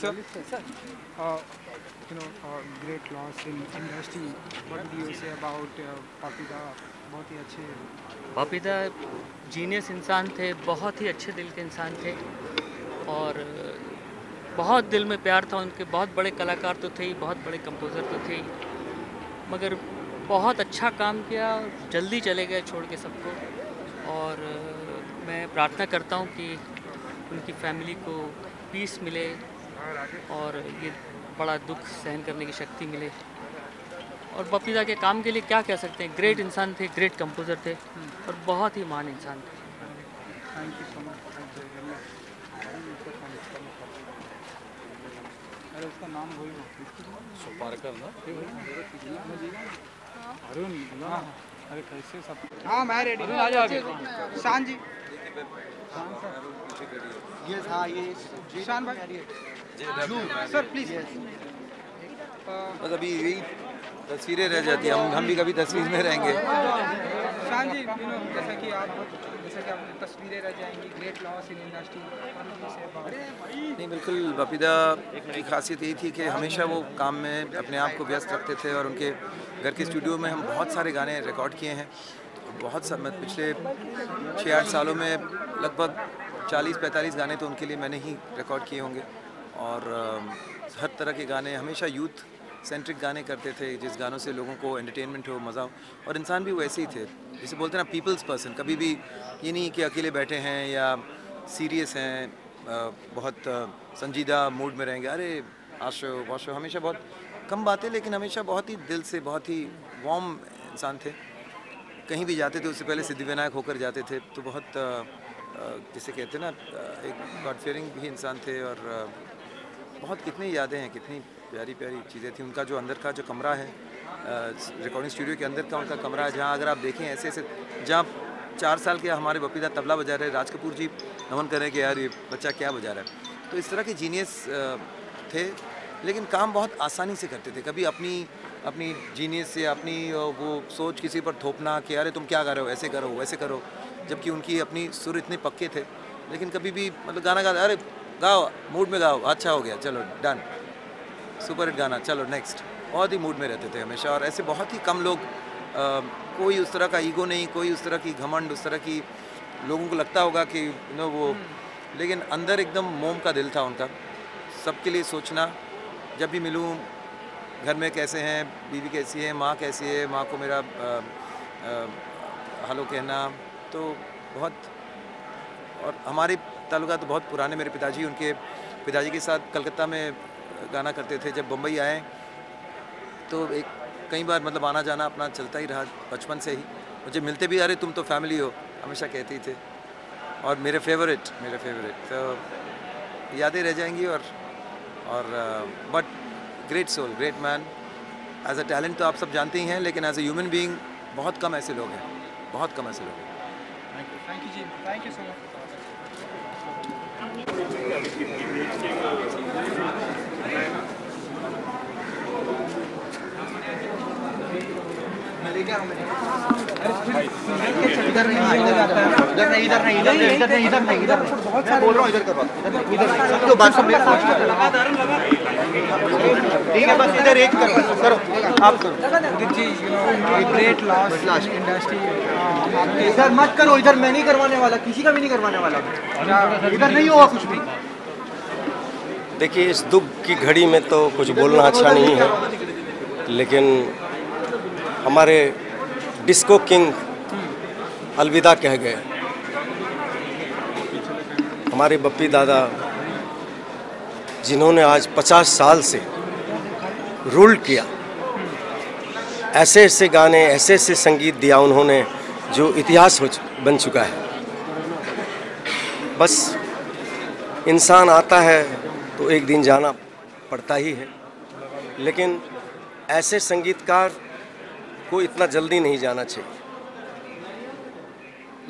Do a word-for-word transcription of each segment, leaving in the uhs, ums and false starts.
Sir, sir. Uh, you know, uh, great loss in industry. What do you say about uh, Bappida? बहुत ही अच्छे Bappida genius इंसान थे, बहुत ही अच्छे दिल के इंसान थे और बहुत दिल में प्यार था उनके। बहुत बड़े कलाकार तो थे ही, बहुत बड़े कंपोज़र तो थे ही, मगर बहुत अच्छा काम किया, जल्दी चले गए छोड़ के सबको। और मैं प्रार्थना करता हूँ कि उनकी फैमिली को पीस मिले और ये बड़ा दुख सहन करने की शक्ति मिले। और बप्पीदा के काम के लिए क्या कह सकते हैं, ग्रेट इंसान थे, ग्रेट कंपोज़र थे और बहुत ही महान इंसान थे। Thank you so much. अरे उसका नाम बोल दो। अरे कैसे सब? हाँ मैं रेडी हूँ, आ जाओ। शान जी, यस। हाँ ये शान भाई सर प्लीज़। बस अभी यही तस्वीरें रह जाती हैं, हम हम भी कभी तस्वीर में रहेंगे। शान जी, जैसा कि आप जैसा कि आप तस्वीरें रह जाएंगी, ग्रेट लॉस इन इंडस्ट्री। नहीं बिल्कुल, बप्पीदा की खासियत यही थी कि हमेशा वो काम में अपने आप को व्यस्त रखते थे और उनके घर के स्टूडियो में हम बहुत सारे गाने रिकॉर्ड किए हैं। बहुत सा मैं पिछले छः आठ सालों में लगभग चालीस पैंतालीस गाने तो उनके लिए मैंने ही रिकॉर्ड किए होंगे और हर तरह के गाने, हमेशा यूथ सेंट्रिक गाने करते थे जिस गानों से लोगों को एंटरटेनमेंट हो, मज़ा हो। और इंसान भी वैसे ही थे, जिसे बोलते हैं ना पीपल्स पर्सन। कभी भी ये नहीं कि अकेले बैठे हैं या सीरियस हैं, बहुत संजीदा मूड में रहेंगे। अरे आशो वाशो, हमेशा बहुत कम बातें, लेकिन हमेशा बहुत ही दिल से, बहुत ही वार्म इंसान थे। कहीं भी जाते थे, उससे पहले सिद्धिविनायक होकर जाते थे, तो बहुत जिसे कहते हैं ना एक गॉड फियरिंग भी इंसान थे। और बहुत कितनी यादें हैं, कितनी प्यारी प्यारी चीज़ें थी। उनका जो अंदर का जो कमरा है, रिकॉर्डिंग स्टूडियो के अंदर का उनका कमरा है, जहाँ अगर आप देखें ऐसे ऐसे, जहाँ चार साल के हमारे बप्पीदा तबला बजा रहे, राज कपूर जी नमन कर रहे हैं कि यार ये बच्चा क्या बजा रहा है। तो इस तरह के जीनियस थे, लेकिन काम बहुत आसानी से करते थे। कभी अपनी अपनी जीनियस या अपनी वो सोच किसी पर थोपना कि अरे तुम क्या कर रहे हो, ऐसे करो वैसे करो, जबकि उनकी अपनी सुर इतने पक्के थे। लेकिन कभी भी मतलब गाना गा, अरे गाओ, मूड में गाओ, अच्छा हो गया, चलो डन, सुपर हिट गाना, चलो नेक्स्ट। बहुत ही मूड में रहते थे हमेशा और ऐसे बहुत ही कम लोग, आ, कोई उस तरह का ईगो नहीं, कोई उस तरह की घमंड, उस तरह की लोगों को लगता होगा कि नो वो, लेकिन अंदर एकदम मोम का दिल था उनका, सबके लिए सोचना। जब भी मिलूँ, घर में कैसे हैं, बीवी कैसी है, माँ कैसी है, माँ को मेरा हेलो कहना, तो बहुत। और हमारे ताल्लुका तो बहुत पुराने, मेरे पिताजी उनके पिताजी के साथ कलकत्ता में गाना करते थे। जब बम्बई आए तो एक कई बार मतलब आना जाना अपना चलता ही रहा बचपन से ही। मुझे मिलते भी, अरे तुम तो फैमिली हो, हमेशा कहते ही थे। और मेरे फेवरेट मेरे फेवरेट तो यादें रह जाएंगी। और और but great soul, great man. As a talent तो आप सब जानते ही हैं, लेकिन एज ए ह्यूमन बीइंग बहुत कम ऐसे लोग हैं, बहुत कम ऐसे लोग हैं। Thank you ji, thank you so much. इधर नहीं, इधर नहीं, इधर नहीं, इधर नहीं, इधर नहीं, इधर नहीं, इधर नहीं, बोल रहा हूँ इधर कर बात, इधर तो बात सब मेरे साथ लगा दे, ठीक है बस इधर एक कर, करो आप करो जी। ग्रेट लॉस लास्ट इंडस्ट्री, इधर मत करो, इधर मैं नहीं करवाने वाला, किसी का भी नहीं करवाने वाला, इधर नहीं होगा कुछ भी। देखिए इस दुख की घड़ी में तो कुछ बोलना अच्छा नहीं है, लेकिन हमारे डिस्को किंग अलविदा कह गए। हमारे बप्पी दादा जिन्होंने आज पचास साल से रूल किया, ऐसे ऐसे गाने, ऐसे ऐसे संगीत दिया उन्होंने जो इतिहास हो बन चुका है। बस इंसान आता है तो एक दिन जाना पड़ता ही है, लेकिन ऐसे संगीतकार को इतना जल्दी नहीं जाना चाहिए।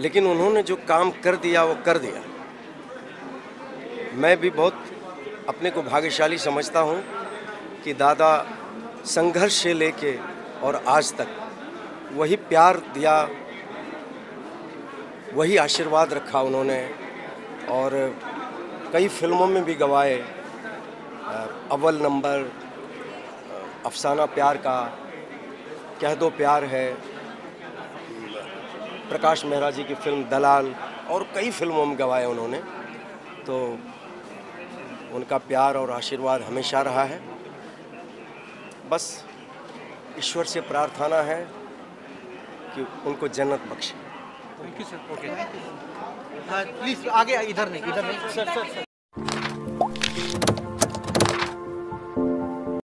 लेकिन उन्होंने जो काम कर दिया वो कर दिया। मैं भी बहुत अपने को भाग्यशाली समझता हूँ कि दादा संघर्ष से लेके और आज तक वही प्यार दिया, वही आशीर्वाद रखा उन्होंने। और कई फिल्मों में भी गवाए, अव्वल नंबर, अफसाना प्यार का, कह दो प्यार है, प्रकाश मेहरा जी की फिल्म दलाल और कई फिल्मों में गवाए उन्होंने। तो उनका प्यार और आशीर्वाद हमेशा रहा है। बस ईश्वर से प्रार्थना है कि उनको जन्नत बख्शे। Thank you sir. Okay, please आगे, इधर नहीं, इधर नहीं सर सर सर।